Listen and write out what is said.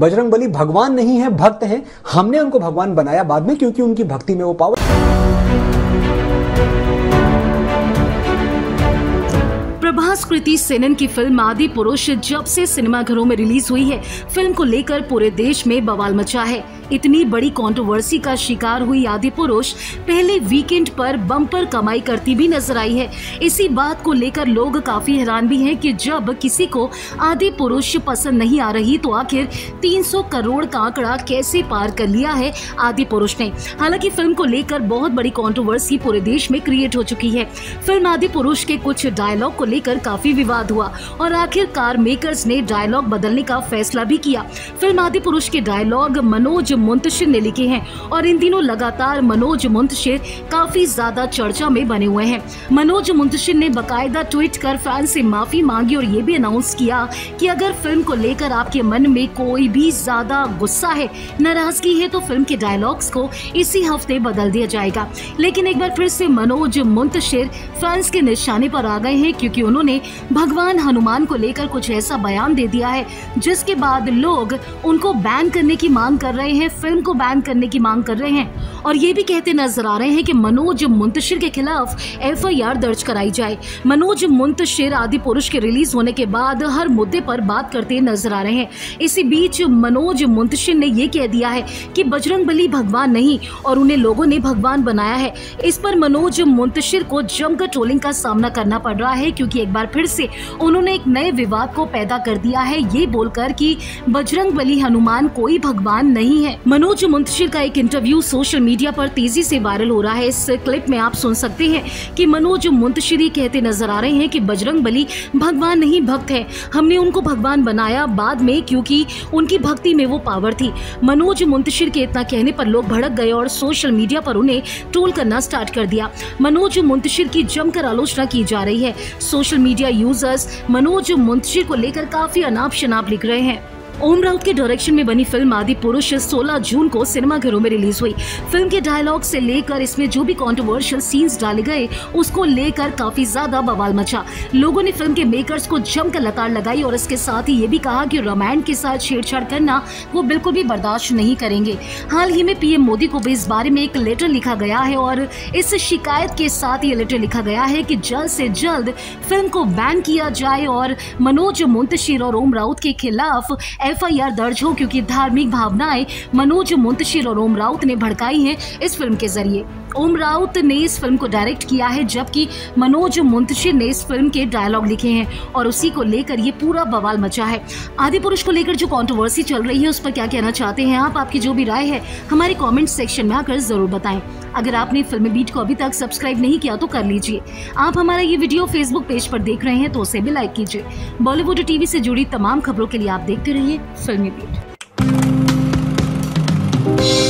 बजरंग बली भगवान नहीं है, भक्त हैं। हमने उनको भगवान बनाया बाद में क्योंकि उनकी भक्ति में वो पावर। प्रभास कृति सेनन की फिल्म आदिपुरुष जब से सिनेमाघरों में रिलीज हुई है, फिल्म को लेकर पूरे देश में बवाल मचा है। इतनी बड़ी कंट्रोवर्सी का शिकार हुई आदिपुरुष पहले वीकेंड पर बम्पर कमाई करती भी नजर आई है। इसी बात को लेकर लोग काफी हैरान भी हैं कि जब किसी को आदिपुरुष पसंद नहीं आ रही तो आखिर 300 करोड़ का आंकड़ा कैसे पार कर लिया है आदिपुरुष ने। हालांकि फिल्म को लेकर बहुत बड़ी कंट्रोवर्सी पूरे देश में क्रिएट हो चुकी है। फिल्म आदिपुरुष के कुछ डायलॉग को लेकर काफी विवाद हुआ और आखिरकार मेकर्स ने डायलॉग बदलने का फैसला भी किया। फिल्म आदिपुरुष के डायलॉग मनोज मुंतशिर ने लिखे हैं और इन दिनों लगातार मनोज मुंतशिर काफी ज्यादा चर्चा में बने हुए हैं। मनोज मुंतशिर ने बकायदा ट्वीट कर फैन से माफी मांगी और ये भी अनाउंस किया कि अगर फिल्म को लेकर आपके मन में कोई भी ज्यादा गुस्सा है, नाराजगी है तो फिल्म के डायलॉग्स को इसी हफ्ते बदल दिया जाएगा। लेकिन एक बार फिर से मनोज मुंतशिर फैंस के निशाने पर आ गए हैं क्योंकि उन्होंने भगवान हनुमान को लेकर कुछ ऐसा बयान दे दिया है जिसके बाद लोग उनको बैन करने की मांग कर रहे हैं, फिल्म को बैन करने की मांग कर रहे हैं और ये भी कहते नजर आ रहे हैं कि मनोज मुंतशिर के खिलाफ एफआईआर दर्ज कराई जाए। मनोज मुंतशिर आदिपुरुष के रिलीज होने के बाद हर मुद्दे पर बात करते नजर आ रहे हैं। इसी बीच मनोज मुंतशिर ने ये कह दिया है कि बजरंग बली भगवान नहीं और उन्हें लोगों ने भगवान बनाया है। इस पर मनोज मुंतशिर को जमकर ट्रोलिंग का सामना करना पड़ रहा है क्योंकि एक बार फिर से उन्होंने एक नए विवाद को पैदा कर दिया है ये बोलकर कि बजरंग बली हनुमान कोई भगवान नहीं है। मनोज मुंतशिर का एक इंटरव्यू सोशल मीडिया पर तेजी से वायरल हो रहा है। इस क्लिप में आप सुन सकते हैं कि मनोज मुंतशिर ये कहते नजर आ रहे हैं कि बजरंग बली भगवान नहीं, भक्त है। हमने उनको भगवान बनाया बाद में क्योंकि उनकी भक्ति में वो पावर थी। मनोज मुंतशिर के इतना कहने पर लोग भड़क गए और सोशल मीडिया पर उन्हें ट्रोल करना स्टार्ट कर दिया। मनोज मुंतशिर की जमकर आलोचना की जा रही है। Social media users Manoj Muntashir को लेकर काफी अनाप शनाप लिख रहे हैं। ओम राउत के डायरेक्शन में बनी फिल्म आदिपुरुष 16 जून को सिनेमाघरों में रिलीज हुई। फिल्म के डायलॉग से लेकर इसमें जो भी कंट्रोवर्शियल सीन्स डाले गए उसको लेकर काफी ज्यादा बवाल मचा। लोगों ने फिल्म के मेकर्स को जमकर लताड़ लगाई और इसके साथ ही ये भी कहा कि रामायण के साथ छेड़छाड़ करना वो बिल्कुल भी बर्दाश्त नहीं करेंगे। हाल ही में पीएम मोदी को भी इस बारे में एक लेटर लिखा गया है और इस शिकायत के साथ ये लेटर लिखा गया है कि जल्द से जल्द फिल्म को बैन किया जाए और मनोज मुंतशिर और ओम राउत के खिलाफ एफआईआर दर्ज हो क्योंकि धार्मिक भावनाएं मनोज मुंतशिर और ओम राउत ने भड़काई हैं इस फिल्म के जरिए। ओम राउत ने इस फिल्म को डायरेक्ट किया है जबकि मनोज मुंतशिर ने इस फिल्म के डायलॉग लिखे हैं और उसी को लेकर ये पूरा बवाल मचा है। आदिपुरुष को लेकर जो कंट्रोवर्सी चल रही है उस पर क्या कहना चाहते हैं आप? आपकी जो भी राय है हमारे कमेंट सेक्शन में आकर जरूर बताएं। अगर आपने फिल्मी बीट को अभी तक सब्सक्राइब नहीं किया तो कर लीजिए। आप हमारा ये वीडियो फेसबुक पेज पर देख रहे हैं तो उसे भी लाइक कीजिए। बॉलीवुड टीवी से जुड़ी तमाम खबरों के लिए आप देखते रहिए फिल्मी बीट।